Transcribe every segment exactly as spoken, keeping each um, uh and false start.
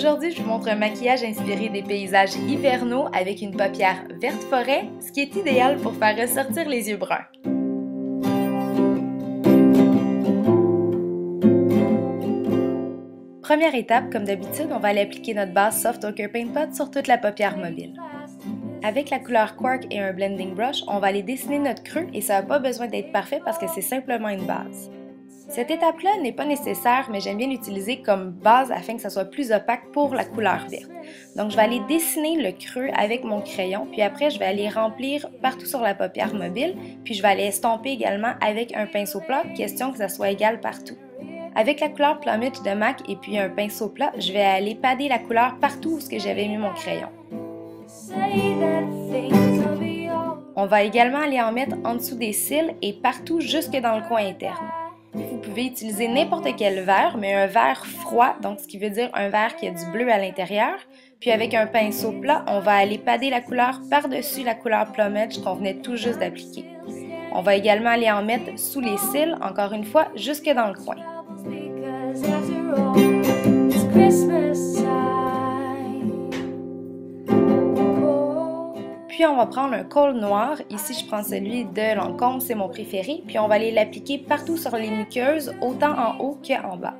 Aujourd'hui, je vous montre un maquillage inspiré des paysages hivernaux avec une paupière verte forêt, ce qui est idéal pour faire ressortir les yeux bruns. Première étape, comme d'habitude, on va aller appliquer notre base Soft Ochre Paint Pot sur toute la paupière mobile. Avec la couleur Quark et un blending brush, on va aller dessiner notre creux et ça n'a pas besoin d'être parfait parce que c'est simplement une base. Cette étape-là n'est pas nécessaire, mais j'aime bien l'utiliser comme base afin que ça soit plus opaque pour la couleur verte. Donc je vais aller dessiner le creux avec mon crayon, puis après je vais aller remplir partout sur la paupière mobile, puis je vais aller estomper également avec un pinceau plat, question que ça soit égal partout. Avec la couleur plumette de M A C et puis un pinceau plat, je vais aller padder la couleur partout où j'avais mis mon crayon. On va également aller en mettre en dessous des cils et partout jusque dans le coin interne. Vous pouvez utiliser n'importe quel verre, mais un verre froid, donc ce qui veut dire un verre qui a du bleu à l'intérieur. Puis avec un pinceau plat, on va aller padder la couleur par-dessus la couleur plumette qu'on venait tout juste d'appliquer. On va également aller en mettre sous les cils, encore une fois, jusque dans le coin. Puis on va prendre un col noir, ici je prends celui de Lancôme, c'est mon préféré, puis on va aller l'appliquer partout sur les muqueuses, autant en haut qu'en bas.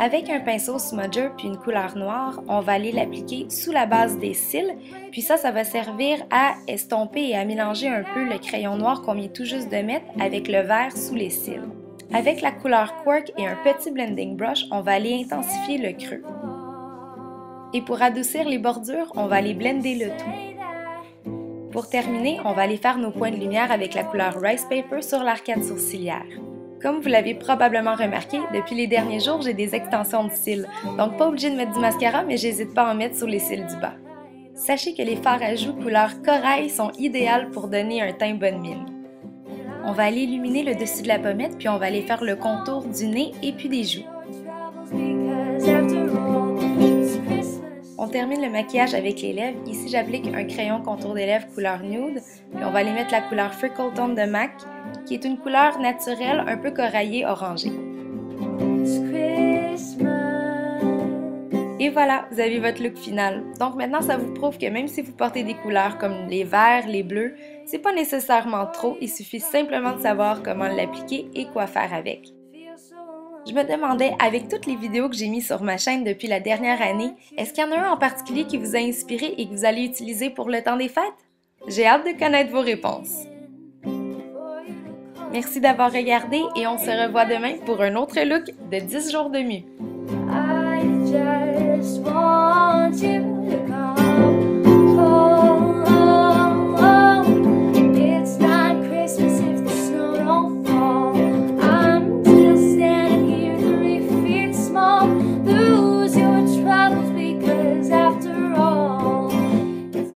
Avec un pinceau smudger puis une couleur noire, on va aller l'appliquer sous la base des cils, puis ça, ça va servir à estomper et à mélanger un peu le crayon noir qu'on vient tout juste de mettre avec le vert sous les cils. Avec la couleur Quark et un petit blending brush, on va aller intensifier le creux. Et pour adoucir les bordures, on va aller blender le tout. Pour terminer, on va aller faire nos points de lumière avec la couleur Rice Paper sur l'arcade sourcilière. Comme vous l'avez probablement remarqué, depuis les derniers jours, j'ai des extensions de cils. Donc pas obligé de mettre du mascara, mais j'hésite pas à en mettre sur les cils du bas. Sachez que les fards à joues couleur Corail sont idéales pour donner un teint bonne mine. On va aller illuminer le dessus de la pommette, puis on va aller faire le contour du nez et puis des joues. On termine le maquillage avec les lèvres. Ici, j'applique un crayon contour des lèvres couleur nude. Puis on va aller mettre la couleur Fuchsia Tone de M A C, qui est une couleur naturelle un peu coraillée orangée. Et voilà, vous avez votre look final. Donc maintenant, ça vous prouve que même si vous portez des couleurs comme les verts, les bleus, c'est pas nécessairement trop. Il suffit simplement de savoir comment l'appliquer et quoi faire avec. Je me demandais, avec toutes les vidéos que j'ai mises sur ma chaîne depuis la dernière année, est-ce qu'il y en a un en particulier qui vous a inspiré et que vous allez utiliser pour le temps des fêtes? J'ai hâte de connaître vos réponses! Merci d'avoir regardé et on se revoit demain pour un autre look de dix jours de mieux!